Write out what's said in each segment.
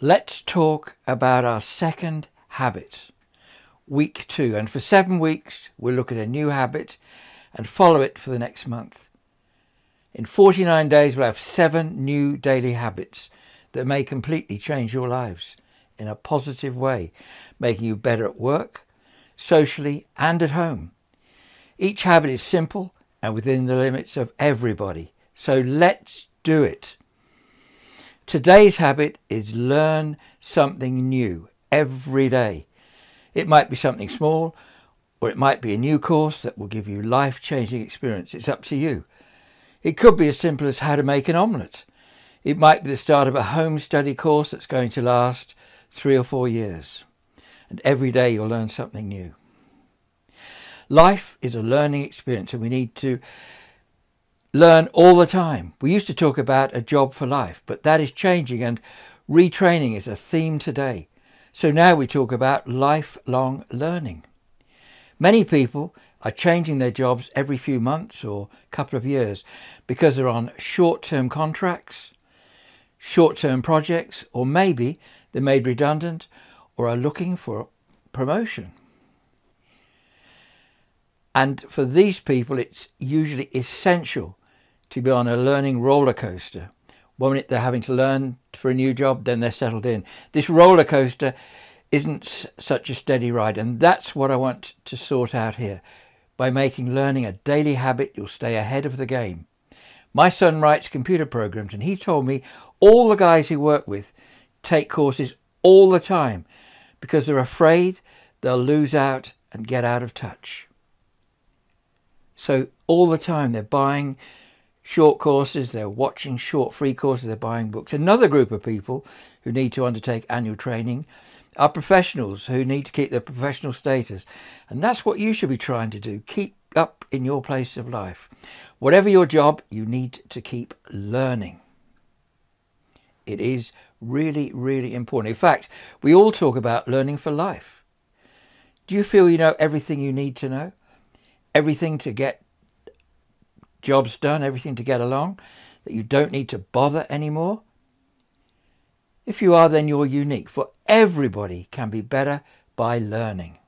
Let's talk about our second habit, week 2. And for 7 weeks, we'll look at a new habit and follow it for the next month. In 49 days, we'll have 7 new daily habits that may completely change your lives in a positive way, making you better at work, socially, and at home. Each habit is simple and within the limits of everybody. So let's do it. Today's habit is learn something new every day. It might be something small, or it might be a new course that will give you life-changing experience. It's up to you. It could be as simple as how to make an omelette. It might be the start of a home study course that's going to last 3 or 4 years. And every day you'll learn something new. Life is a learning experience, and we need to learn all the time. We used to talk about a job for life, but that is changing, and retraining is a theme today. So now we talk about lifelong learning. Many people are changing their jobs every few months or couple of years because they're on short-term contracts, short-term projects, or maybe they're made redundant or are looking for a promotion. And for these people, it's usually essential to be on a learning roller coaster. One minute they're having to learn for a new job, then they're settled in. This roller coaster isn't such a steady ride, and that's what I want to sort out here. By making learning a daily habit, you'll stay ahead of the game. My son writes computer programs, and he told me all the guys he works with take courses all the time because they're afraid they'll lose out and get out of touch. So all the time they're buying short courses, they're watching short free courses, they're buying books. Another group of people who need to undertake annual training are professionals who need to keep their professional status. And that's what you should be trying to do. Keep up in your place of life. Whatever your job, you need to keep learning. It is really, really important. In fact, we all talk about learning for life. Do you feel you know everything you need to know? Everything to get jobs done, everything to get along, that you don't need to bother anymore? If you are, then you're unique, for everybody can be better by learning.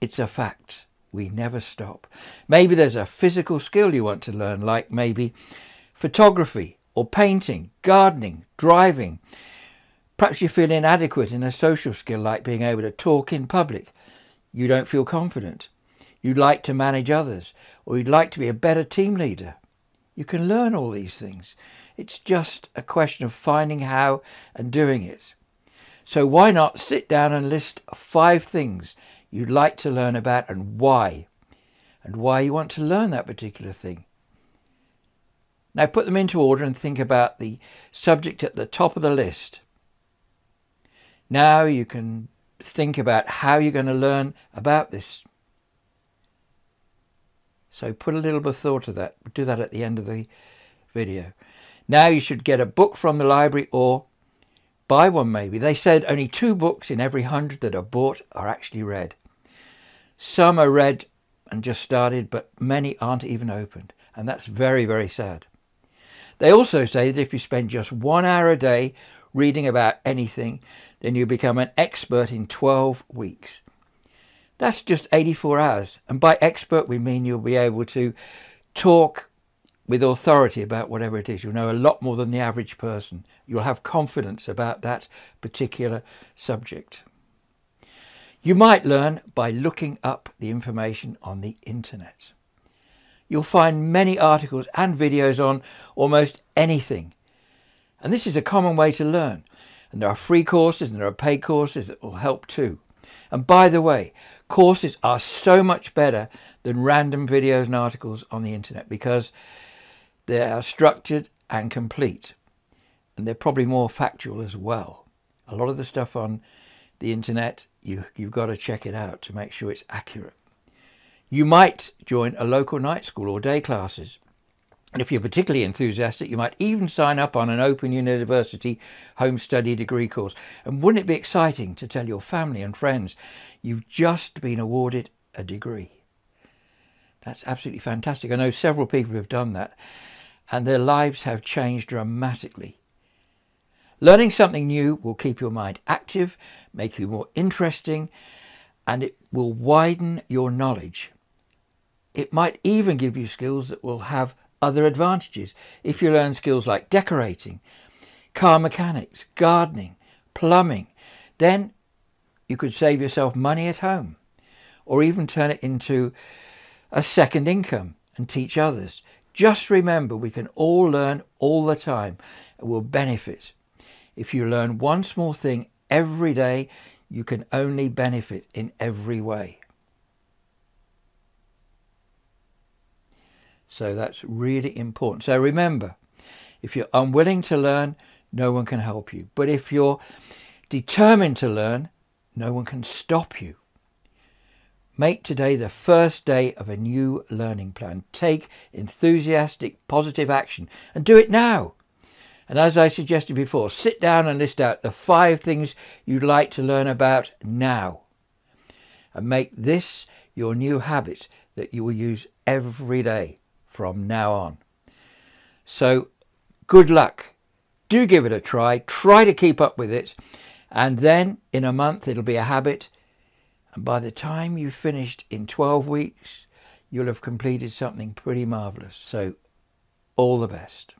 It's a fact. We never stop. Maybe there's a physical skill you want to learn, like maybe photography or painting, gardening, driving. Perhaps you feel inadequate in a social skill, like being able to talk in public. You don't feel confident. You'd like to manage others, or you'd like to be a better team leader. You can learn all these things. It's just a question of finding how and doing it. So why not sit down and list 5 things you'd like to learn about and why you want to learn that particular thing. Now put them into order and think about the subject at the top of the list. Now you can think about how you're going to learn about this. So put a little bit of thought to that. Do that at the end of the video. Now you should get a book from the library or buy one maybe. They said only 2 books in every 100 that are bought are actually read. Some are read and just started, but many aren't even opened. And that's very, very sad. They also say that if you spend just 1 hour a day reading about anything, then you become an expert in 12 weeks. That's just 84 hours. And by expert, we mean you'll be able to talk with authority about whatever it is. You'll know a lot more than the average person. You'll have confidence about that particular subject. You might learn by looking up the information on the internet. You'll find many articles and videos on almost anything. And this is a common way to learn. And there are free courses and there are paid courses that will help too. And by the way, courses are so much better than random videos and articles on the internet because they are structured and complete. And they're probably more factual as well. A lot of the stuff on the internet, you've got to check it out to make sure it's accurate. You might join a local night school or day classes. And if you're particularly enthusiastic, you might even sign up on an Open University home study degree course. And wouldn't it be exciting to tell your family and friends you've just been awarded a degree? That's absolutely fantastic. I know several people who have done that and their lives have changed dramatically. Learning something new will keep your mind active, make you more interesting, and it will widen your knowledge. It might even give you skills that will have other advantages. If you learn skills like decorating, car mechanics, gardening, plumbing, then you could save yourself money at home, or even turn it into a second income and teach others. Just remember, we can all learn all the time and will benefit. If you learn one small thing every day, you can only benefit in every way. So that's really important. So remember, if you're unwilling to learn, no one can help you. But if you're determined to learn, no one can stop you. Make today the first day of a new learning plan. Take enthusiastic, positive action and do it now. And as I suggested before, sit down and list out the 5 things you'd like to learn about now. And make this your new habit that you will use every day from now on. So good luck. Do give it a try. Try to keep up with it. And then in a month, it'll be a habit. And by the time you've finished in 12 weeks, you'll have completed something pretty marvellous. So all the best.